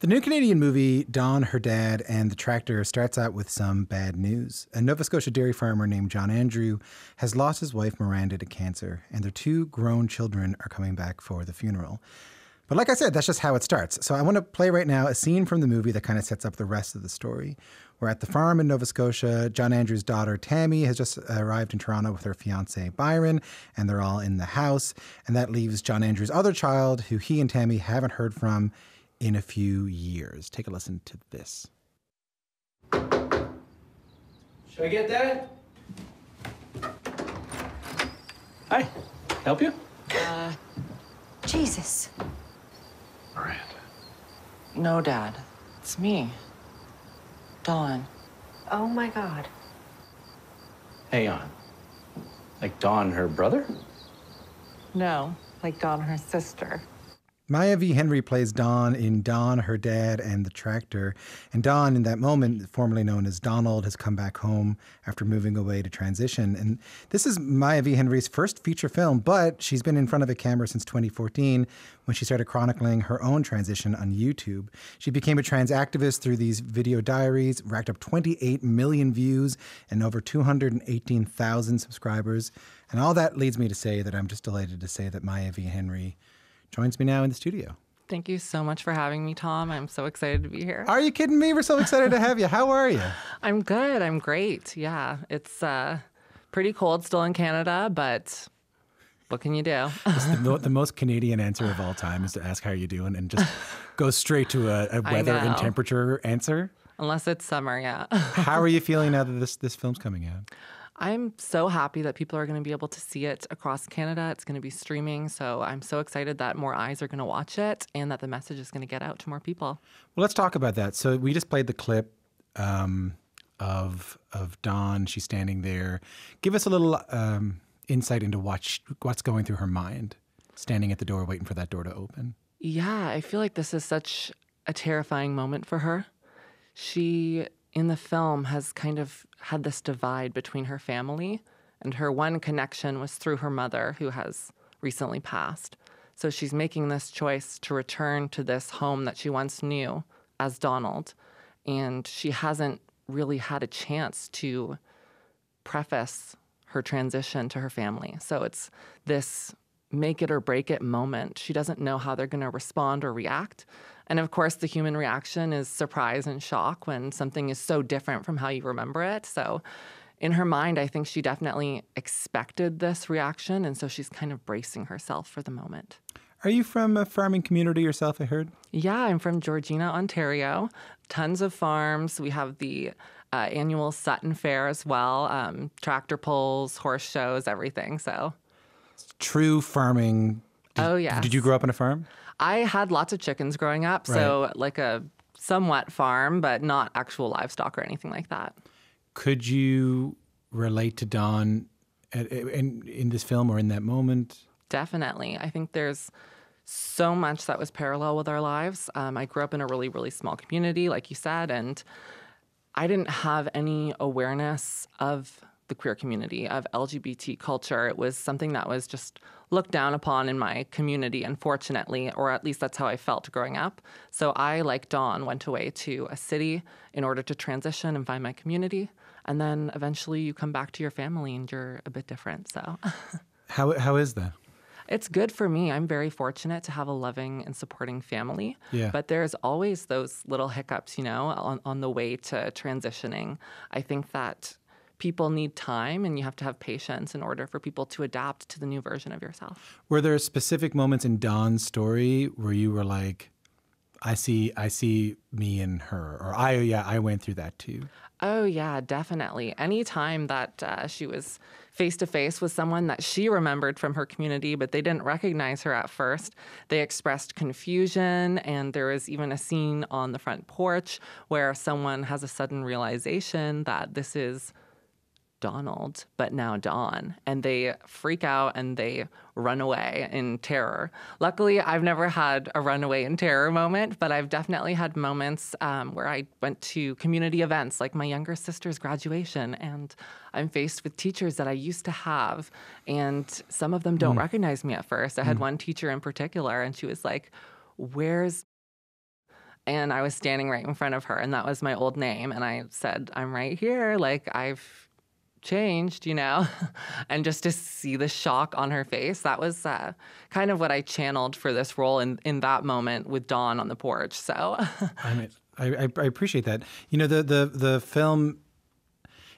The new Canadian movie, Dawn, Her Dad, and the Tractor, starts out with some bad news. A Nova Scotia dairy farmer named John Andrew has lost his wife, Miranda, to cancer, and their two grown children are coming back for the funeral. But like I said, that's just how it starts. So I want to play right now a scene from the movie that kind of sets up the rest of the story. We're at the farm in Nova Scotia. John Andrew's daughter, Tammy, has just arrived in Toronto with her fiancé, Byron, and they're all in the house. And that leaves John Andrew's other child, who he and Tammy haven't heard from in a few years. Take a listen to this. Should I get that? Hi, help you? Jesus. Miranda. No, Dad. It's me. Dawn. Oh, my God. Hey, Dawn. Like Dawn, her brother? No, like Dawn, her sister. Maya V. Henry plays Dawn in Dawn, Her Dad, and the Tractor. And Dawn, in that moment, formerly known as Donald, has come back home after moving away to transition. And this is Maya V. Henry's first feature film, but she's been in front of a camera since 2014 when she started chronicling her own transition on YouTube. She became a trans activist through these video diaries, racked up 28 million views and over 218,000 subscribers. And all that leads me to say that I'm just delighted to say that Maya V. Henry joins me now in the studio. Thank you so much for having me, Tom. I'm so excited to be here. Are you kidding me? We're so excited to have you. How are you? I'm good. I'm great. Yeah. It's pretty cold still in Canada, but what can you do? The most Canadian answer of all time is to ask how you doing and just go straight to a weather and temperature answer. Unless it's summer, yeah. How are you feeling now that this film's coming out? I'm so happy that people are going to be able to see it across Canada. It's going to be streaming, so I'm so excited that more eyes are going to watch it and that the message is going to get out to more people. Well, let's talk about that. So we just played the clip of Dawn. She's standing there. Give us a little insight into what's going through her mind, standing at the door, waiting for that door to open. Yeah, I feel like this is such a terrifying moment for her. She, in the film, has kind of had this divide between her family, and her one connection was through her mother, who has recently passed. So she's making this choice to return to this home that she once knew as Donald, and she hasn't really had a chance to preface her transition to her family. So it's this make it or break it moment. She doesn't know how they're going to respond or react. And of course, the human reaction is surprise and shock when something is so different from how you remember it. So in her mind, I think she definitely expected this reaction. And so she's kind of bracing herself for the moment. Are you from a farming community yourself, I heard? Yeah, I'm from Georgina, Ontario. Tons of farms. We have the annual Sutton Fair as well. Tractor pulls, horse shows, everything. So true farming. Oh, yeah. Did you grow up on a farm? I had lots of chickens growing up, right. So like a somewhat farm, but not actual livestock or anything like that. Could you relate to Dawn in this film or in that moment? Definitely. I think there's so much that was parallel with our lives. I grew up in a really, really small community, like you said, and I didn't have any awareness of the queer community, of LGBT culture. It was something that was just looked down upon in my community, unfortunately, or at least that's how I felt growing up. So I, like Dawn, went away to a city in order to transition and find my community. And then eventually you come back to your family and you're a bit different, so. How is that? It's good for me. I'm very fortunate to have a loving and supporting family. Yeah. But there's always those little hiccups, you know, on the way to transitioning. I think that people need time, and you have to have patience in order for people to adapt to the new version of yourself. Were there specific moments in Dawn's story where you were like, I see me in her, or I went through that too? Oh yeah, definitely. Any time that she was face-to-face with someone that she remembered from her community, but they didn't recognize her at first, they expressed confusion, and there was even a scene on the front porch where someone has a sudden realization that this is Donald, but now Dawn, and they freak out and they run away in terror. Luckily, I've never had a runaway in terror moment, but I've definitely had moments where I went to community events like my younger sister's graduation, and I'm faced with teachers that I used to have, and some of them don't recognize me at first. I had one teacher in particular, and she was like, "Where's And I was standing right in front of her, and that was my old name. And I said, I'm right here. Like, I've changed, you know? And just to see the shock on her face, that was kind of what I channeled for this role in that moment with Dawn on the porch. So I mean, I appreciate that. You know, the film,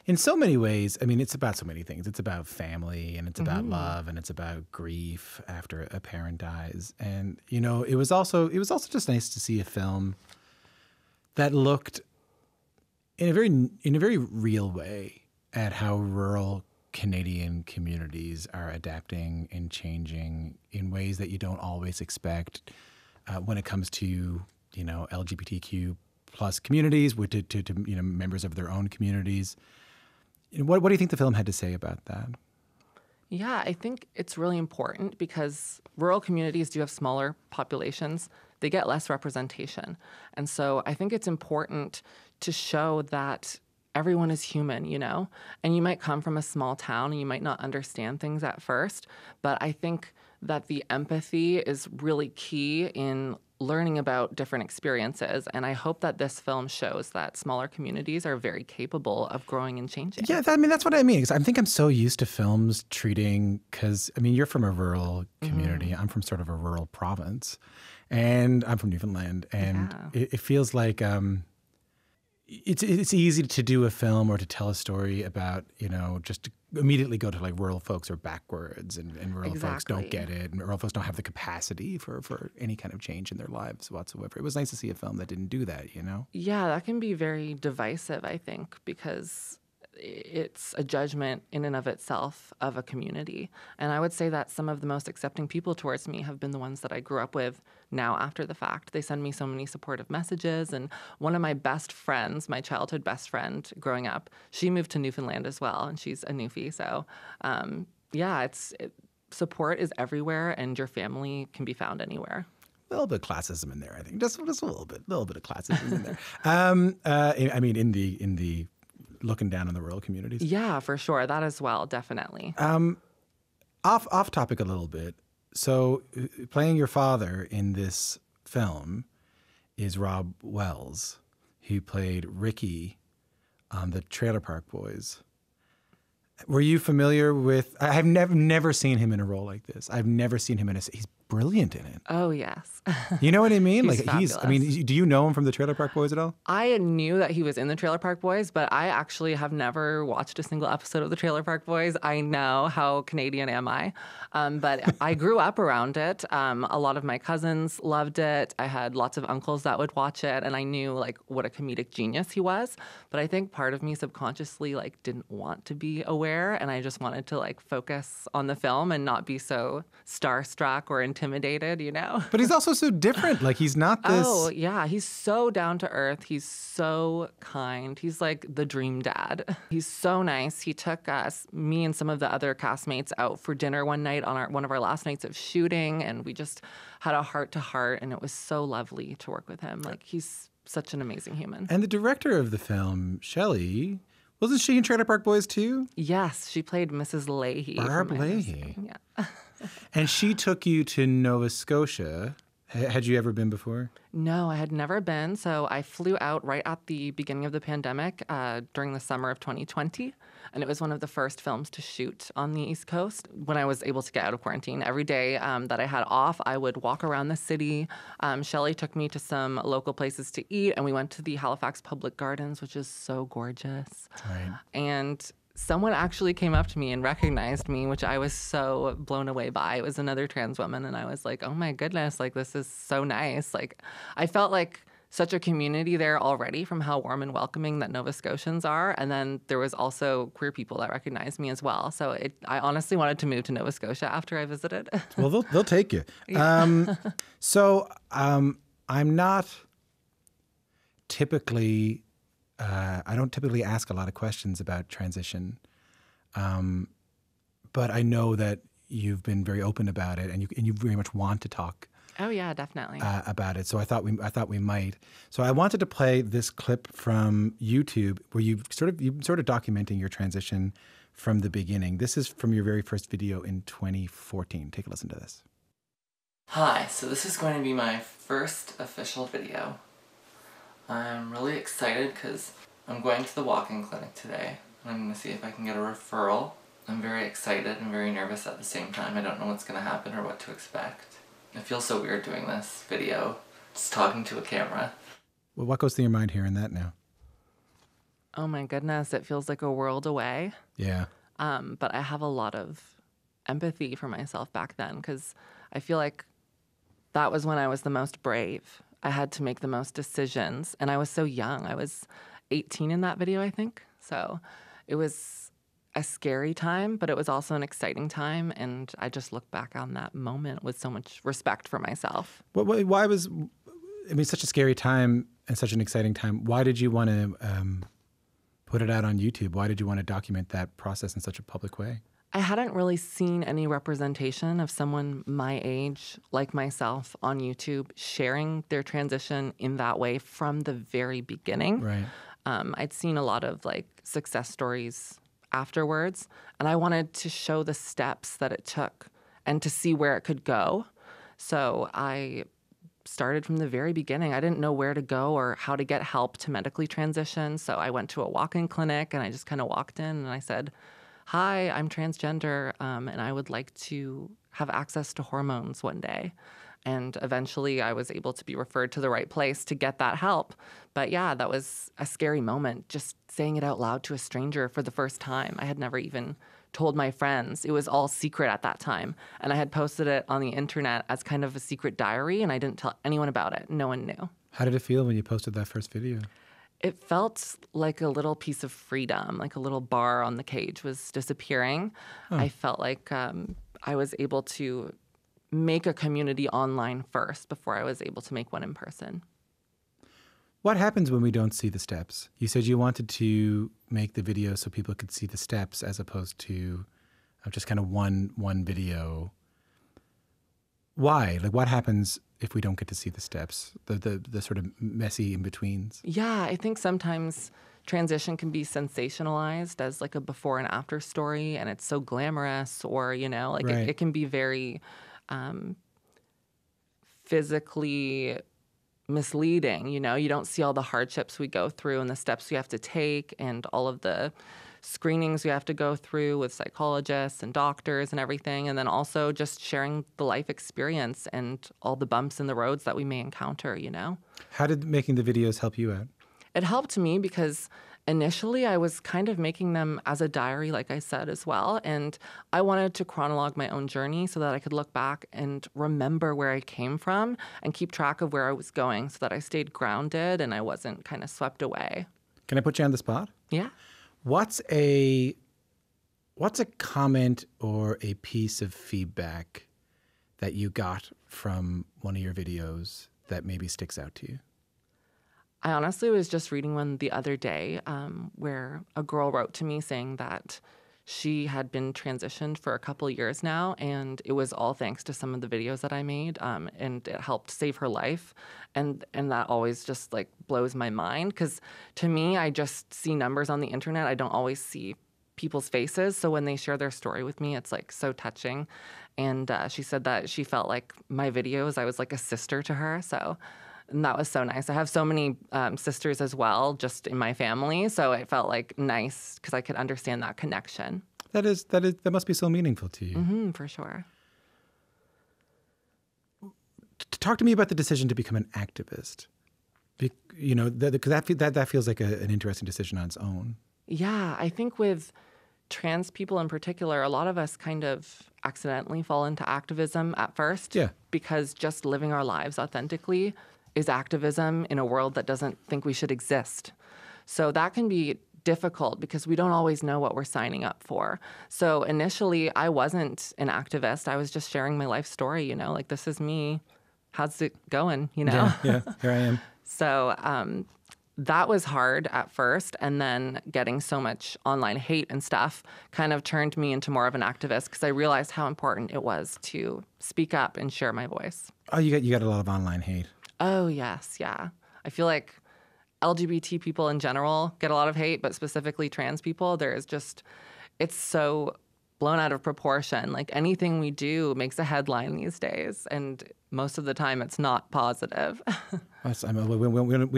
in so many ways, I mean, it's about so many things. It's about family, and it's about love, and it's about grief after a parent dies. And, you know, it was also just nice to see a film that looked in a very real way at how rural Canadian communities are adapting and changing in ways that you don't always expect when it comes to, you know, LGBTQ plus communities, with to you know, members of their own communities. What do you think the film had to say about that? Yeah, I think it's really important because rural communities do have smaller populations. They get less representation. And so I think it's important to show that everyone is human, you know? And you might come from a small town and you might not understand things at first, but I think that the empathy is really key in learning about different experiences. And I hope that this film shows that smaller communities are very capable of growing and changing. Yeah, I mean, that's what I mean. I think I'm so used to films treating, because, I mean, you're from a rural community. I'm from sort of a rural province. And I'm from Newfoundland. And it feels like it's easy to do a film or to tell a story about, you know, just immediately go to, like, rural folks are backwards and rural folks don't get it, and rural folks don't have the capacity for any kind of change in their lives whatsoever. It was nice to see a film that didn't do that, you know? Yeah, that can be very divisive, I think, because it's a judgment in and of itself of a community. And I would say that some of the most accepting people towards me have been the ones that I grew up with now after the fact. They send me so many supportive messages. And one of my best friends, my childhood best friend growing up, she moved to Newfoundland as well, and she's a Newfie. So yeah, support is everywhere, and your family can be found anywhere. A little bit of classism in there, I think. Just a little bit of classism in there. I mean, in the looking down on the rural communities. Yeah, for sure. That as well, definitely. Off topic a little bit. So playing your father in this film is Rob Wells, who played Ricky on the Trailer Park Boys. Were you familiar with... I've never seen him in a role like this. I've never seen him in a... He's brilliant in it. Oh, yes. You know what I mean? He's fabulous. I mean, do you know him from the Trailer Park Boys at all? I knew that he was in the Trailer Park Boys, but I actually have never watched a single episode of the Trailer Park Boys. I know, how Canadian am I? But I grew up around it. A lot of my cousins loved it. I had lots of uncles that would watch it, and I knew, like, what a comedic genius he was. But I think part of me subconsciously, like, didn't want to be aware, and I just wanted to, like, focus on the film and not be so starstruck or intimidated, you know? But he's also so different. Like, he's not this... Oh, yeah. He's so down to earth. He's so kind. He's like the dream dad. He's so nice. He took us, me and some of the other castmates, out for dinner one night on one of our last nights of shooting, and we just had a heart-to-heart, and it was so lovely to work with him. Like, he's such an amazing human. And the director of the film, Shelley... Wasn't she in Trailer Park Boys too? Yes, she played Mrs. Leahy. Barb Leahy. Yeah. And she took you to Nova Scotia. Had you ever been before? No, I had never been. So I flew out right at the beginning of the pandemic during the summer of 2020. And it was one of the first films to shoot on the East Coast when I was able to get out of quarantine. Every day that I had off, I would walk around the city. Shelley took me to some local places to eat, and we went to the Halifax Public Gardens, which is so gorgeous. Right. And someone actually came up to me and recognized me, which I was so blown away by. It was another trans woman, and I was like, oh my goodness, like, this is so nice. Like, I felt like such a community there already from how warm and welcoming that Nova Scotians are. And then there was also queer people that recognized me as well. So I honestly wanted to move to Nova Scotia after I visited. Well, they'll take you. Yeah. I'm not typically... I don't typically ask a lot of questions about transition, but I know that you've been very open about it, and you very much want to talk. Oh yeah, definitely. About it. So I thought we might. So I wanted to play this clip from YouTube where you've sort of documenting your transition from the beginning. This is from your very first video in 2014. Take a listen to this. Hi. So this is going to be my first official video I'm really excited because I'm going to the walk-in clinic today. I'm going to see if I can get a referral. I'm very excited and very nervous at the same time. I don't know what's going to happen or what to expect. It feels so weird doing this video, just talking to a camera. Well, what goes through your mind hearing that now? Oh my goodness, it feels like a world away. Yeah. But I have a lot of empathy for myself back then because I feel like that was when I was the most brave. I had to make the most decisions, and I was so young. I was 18 in that video, I think. So it was a scary time, but it was also an exciting time, and I just look back on that moment with so much respect for myself. Why was, I mean, such a scary time and such an exciting time. Why did you want to put it out on YouTube? Why did you want to document that process in such a public way? I hadn't really seen any representation of someone my age, like myself, on YouTube, sharing their transition in that way from the very beginning. Right. I'd seen a lot of like success stories afterwards, and I wanted to show the steps that it took and to see where it could go. So I started from the very beginning. I didn't know where to go or how to get help to medically transition. So I went to a walk-in clinic, and I just kind of walked in and I said, "Hi, I'm transgender, and I would like to have access to hormones one day." And eventually I was able to be referred to the right place to get that help. But yeah, that was a scary moment, just saying it out loud to a stranger for the first time. I had never even told my friends. It was all secret at that time. And I had posted it on the internet as kind of a secret diary, and I didn't tell anyone about it. No one knew. How did it feel when you posted that first video? It felt like a little piece of freedom, like a little bar on the cage was disappearing. Oh. I felt like I was able to make a community online first before I was able to make one in person. What happens when we don't see the steps? You said you wanted to make the video so people could see the steps as opposed to just kind of one video. Why? Like, what happens if we don't get to see the steps, the sort of messy in-betweens? Yeah, I think sometimes transition can be sensationalized as like a before and after story, and it's so glamorous, or, you know, like right. It can be very physically misleading. You know, you don't see all the hardships we go through and the steps we have to take and all of the screenings we have to go through with psychologists and doctors and everything, and then also just sharing the life experience and all the bumps in the roads that we may encounter, you know? How did making the videos help you out? It helped me because initially I was kind of making them as a diary, like I said, as well, and I wanted to chronologue my own journey so that I could look back and remember where I came from and keep track of where I was going so that I stayed grounded and I wasn't kind of swept away. Can I put you on the spot? Yeah. What's a comment or a piece of feedback that you got from one of your videos that maybe sticks out to you? I honestly was just reading one the other day where a girl wrote to me saying that she had been transitioned for a couple of years now, and it was all thanks to some of the videos that I made, and it helped save her life. And that always just like blows my mind, because to me, I just see numbers on the internet. I don't always see people's faces. So when they share their story with me, it's like so touching. And she said that she felt like my videos, I was like a sister to her. So, and that was so nice. I have so many sisters as well, just in my family. So it felt like nice because I could understand that connection. That must be so meaningful to you. Mm-hmm, for sure. Talk to me about the decision to become an activist. You know, that feels like an interesting decision on its own. Yeah, I think with trans people in particular, a lot of us kind of accidentally fall into activism at first. Yeah. Because just living our lives authentically is activism in a world that doesn't think we should exist. So that can be difficult because we don't always know what we're signing up for. So initially, I wasn't an activist. I was just sharing my life story, you know, like, this is me. How's it going, you know? Yeah, yeah, here I am. So that was hard at first. And then getting so much online hate and stuff kind of turned me into more of an activist because I realized how important it was to speak up and share my voice. Oh, you got a lot of online hate. Oh, yes. Yeah. I feel like LGBT people in general get a lot of hate, but specifically trans people, there is just, it's so blown out of proportion. Like, anything we do makes a headline these days, and most of the time it's not positive. We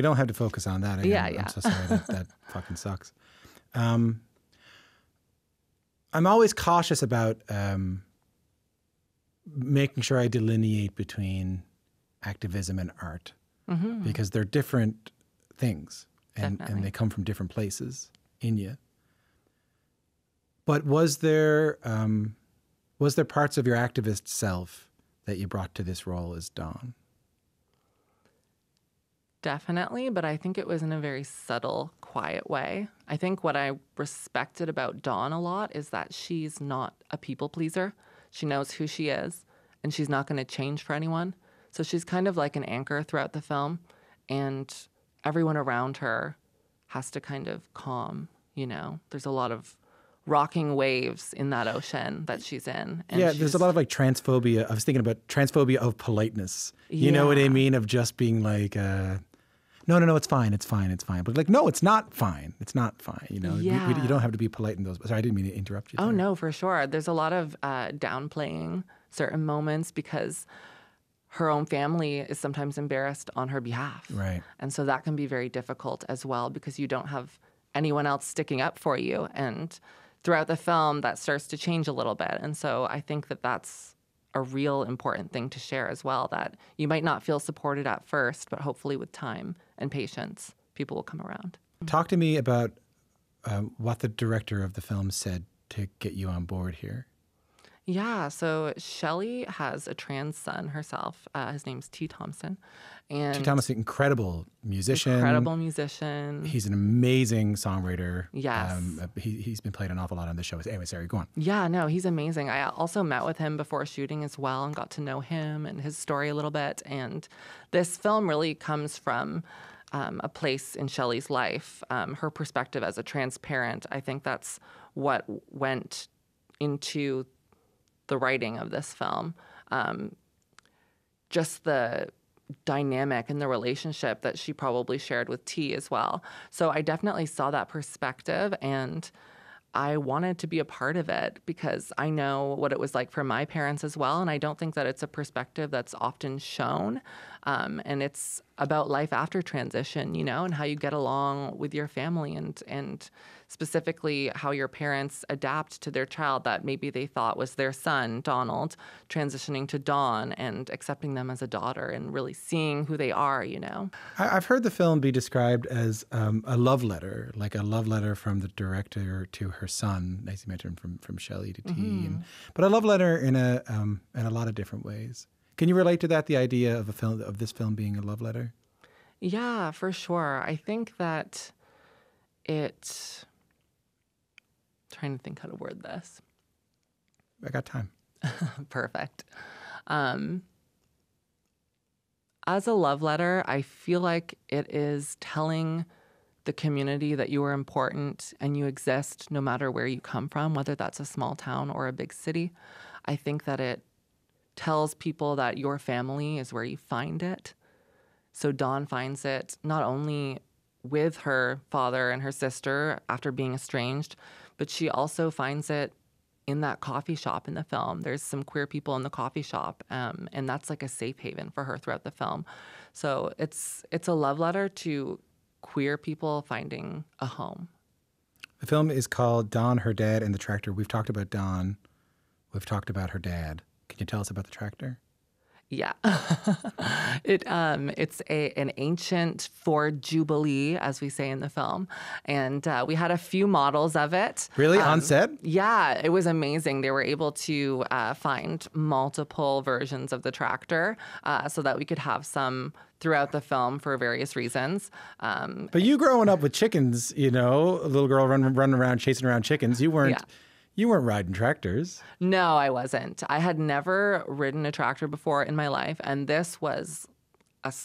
don't have to focus on that. I'm so sorry. That fucking sucks. I'm always cautious about making sure I delineate between activism and art, mm-hmm. because they're different things, and they come from different places in you. But was there parts of your activist self that you brought to this role as Dawn? Definitely, but I think it was in a very subtle, quiet way. I think what I respected about Dawn a lot is that she's not a people pleaser. She knows who she is, and she's not going to change for anyone. So she's kind of like an anchor throughout the film, and everyone around her has to kind of calm, you know? There's a lot of rocking waves in that ocean that she's in. And there's a lot of like transphobia. I was thinking about transphobia of politeness. You know what I mean? Of just being like... No, it's fine. But like, no, it's not fine, you know? Yeah. You don't have to be polite in those. Sorry, I didn't mean to interrupt you. Oh, no, for sure. There's a lot of downplaying certain moments because her own family is sometimes embarrassed on her behalf. Right. And so that can be very difficult as well because you don't have anyone else sticking up for you. And throughout the film, that starts to change a little bit. And so I think that that's a real important thing to share as well, that you might not feel supported at first, but hopefully with time and patience, people will come around. Talk to me about what the director of the film said to get you on board here. Yeah, so Shelley has a trans son herself. His name's T. Thompson. And T. Thompson, incredible musician. He's an amazing songwriter. Yes. He's been played an awful lot on the show. Anyway, sorry, go on. Yeah, no, he's amazing. I also met with him before shooting as well and got to know him and his story a little bit. And this film really comes from a place in Shelley's life, her perspective as a trans parent. I think that's what went into the writing of this film, just the dynamic and the relationship that she probably shared with T as well. So I definitely saw that perspective, and I wanted to be a part of it because I know what it was like for my parents as well, and I don't think that it's a perspective that's often shown, and it's about life after transition, you know, and how you get along with your family and specifically how your parents adapt to their child that maybe they thought was their son, Donald, transitioning to Dawn and accepting them as a daughter and really seeing who they are, you know. I've heard the film be described as a love letter from the director to her son, as you mentioned, from Shelley to T, mm-hmm. But a love letter in a lot of different ways. Can you relate to that, the idea of this film being a love letter? Yeah, for sure. I think that it... I'm trying to think how to word this. I got time. Perfect. As a love letter, I feel like it is telling the community that you are important and you exist no matter where you come from, whether that's a small town or a big city. I think that it tells people that your family is where you find it. So Dawn finds it not only with her father and her sister after being estranged, but she also finds it in that coffee shop in the film. There's some queer people in the coffee shop, and that's like a safe haven for her throughout the film. So it's a love letter to queer people finding a home. The film is called Dawn, Her Dad, and the Tractor. We've talked about Dawn. We've talked about her dad. Can you tell us about the tractor? Yeah. It's an ancient Ford Jubilee, as we say in the film. And we had a few models of it. Really? On set? Yeah. It was amazing. They were able to find multiple versions of the tractor so that we could have some throughout the film for various reasons. But you growing up with chickens, you know, a little girl running around, chasing around chickens, you weren't... Yeah. You weren't riding tractors. No, I wasn't. I had never ridden a tractor before in my life, and this was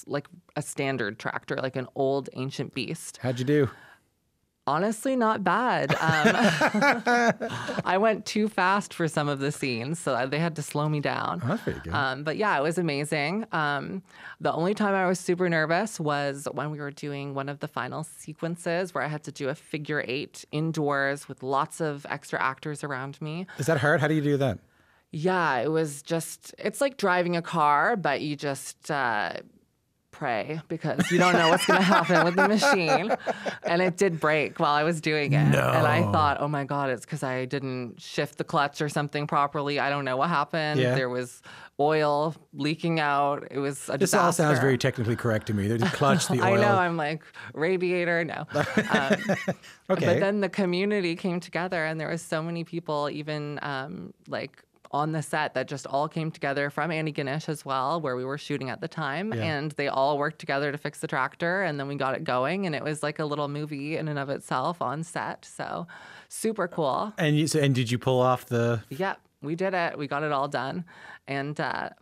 like a standard tractor, like an old ancient beast. How'd you do? Honestly, not bad. I went too fast for some of the scenes, so they had to slow me down. I figured. But yeah, it was amazing. The only time I was super nervous was when we were doing one of the final sequences where I had to do a figure eight indoors with lots of extra actors around me. Is that hard? How do you do that? Yeah, it's like driving a car, but you just... pray because you don't know what's going to happen with the machine. And it did break while I was doing it. No. And I thought, oh, my God, it's because I didn't shift the clutch or something properly. I don't know what happened. Yeah. There was oil leaking out. It was a disaster. This all sounds very technically correct to me. The clutch, the oil. I know. I'm like, radiator, no. Okay. But then the community came together, and there was so many people, even like on the set, that just all came together from Andy Ginnish as well, where we were shooting at the time. Yeah. And they all worked together to fix the tractor, and then we got it going, and it was like a little movie in and of itself on set. So super cool. And you, so, and did you pull off the... Yep, we did it. We got it all done. And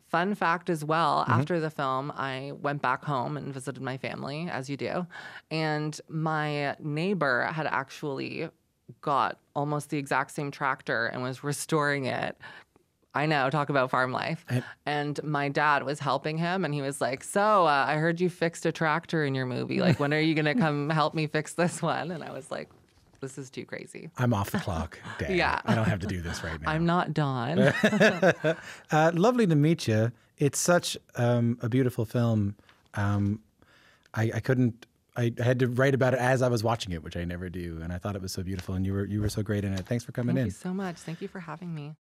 fun fact as well, mm-hmm. after the film, I went back home and visited my family, as you do. And my neighbor had actually got almost the exact same tractor and was restoring it. I know, talk about farm life. And my dad was helping him, and he was like, so I heard you fixed a tractor in your movie. Like, when are you going to come help me fix this one? And I was like, this is too crazy. I'm off the clock, Dad. Yeah. I don't have to do this right now. I'm not Dawn. Lovely to meet you. It's such a beautiful film. I had to write about it as I was watching it, which I never do. And I thought it was so beautiful, and you were so great in it. Thanks for coming in. Thank you so much. Thank you for having me.